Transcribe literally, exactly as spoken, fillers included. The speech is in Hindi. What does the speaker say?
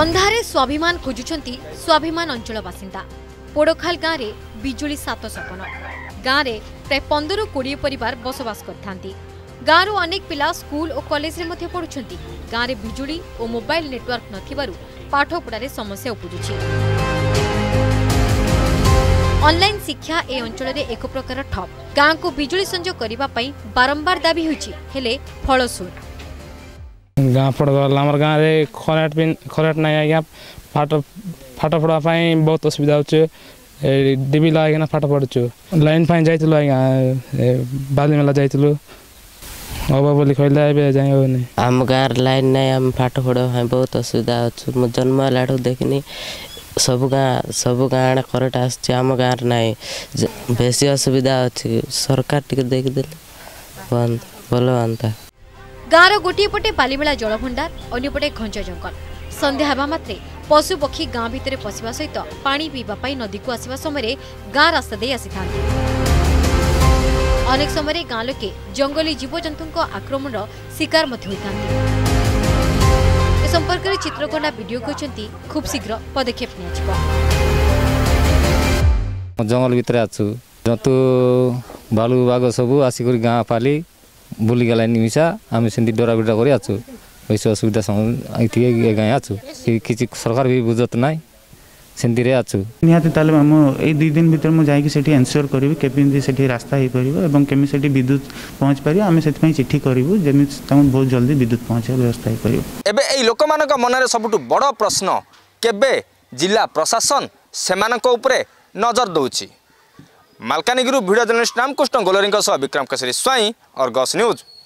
अंधारे स्वाभिमान खोजुंट स्वाभिमान अंचल बासिंदा पोड़खाल गाँव में बिजुली सात सपन गाँव में प्राय पंदर कोड़े परिवार बसवास करथांती। गाँव अनेक पिला स्कूल और कॉलेज में पढ़ुंट। गाँव में बिजुली और मोबाइल नेटवर्क नथिबारु पाठपढ़ारे समस्या उपुजुची। ऑनलाइन शिक्षा ए अंचल में एक प्रकार ठप। गाँव को बिजुली संजोग करने बारंबार दाबी होइछि फलसुर गाँ पड़ा आम गाँव में खराट भी खराट ना आज्ञा फाट फाट पड़ा बहुत असुविधा होबी लगे फाट पड़चु लाइन जाइल आज्ञा बालीमेला जाइल हवा बोली कहला जाए आम गाँव लाइन ना आम फाट पड़ा बहुत असुविधा हो जन्म है देखनी सब गाँ सब गाँ आड़े खराट आम गाँव ना बेस असुविधा अच्छी सरकार टी देखदे भल हाँ गाँव गोटे पटे बालीमेला जलभंडार अंपटे घंज जंगल संध्या होगा मात्रे पशु पक्षी गाँव भितर पशिया सहित पानी पीवाई नदी को आसवा समय गाँ रास्ता दे आसी था। अनेक समय गाँव लोके जंगली जीवजंतु आक्रमण शिकार होता। ए संपर्क में चित्रकोंडा वीडियो कहते खूब शीघ्र पदक्षेप जंगल भितर आसु जंतु भालू बाघ सब आसिक गाँ पाली बुली गला मिशा आम से डरा बिड़ा कर असुविधा गाँव आसु कि सरकार भी बुझत ना से आसु निहाती दु दिन भर मुझे एनस्योर करी केमी से रास्ता हो पार केमी से विद्युत पहुँच पार आम से चिठी करूँ जमी बहुत जल्दी विद्युत पहुँचा व्यवस्था हो पार। एवं लोक मान मन सब बड़ प्रश्न केबे जिला प्रशासन से नजर दौर। Malkangiri video journalist Ramakrishna Golari Vikram Kesari Swain, Argus news.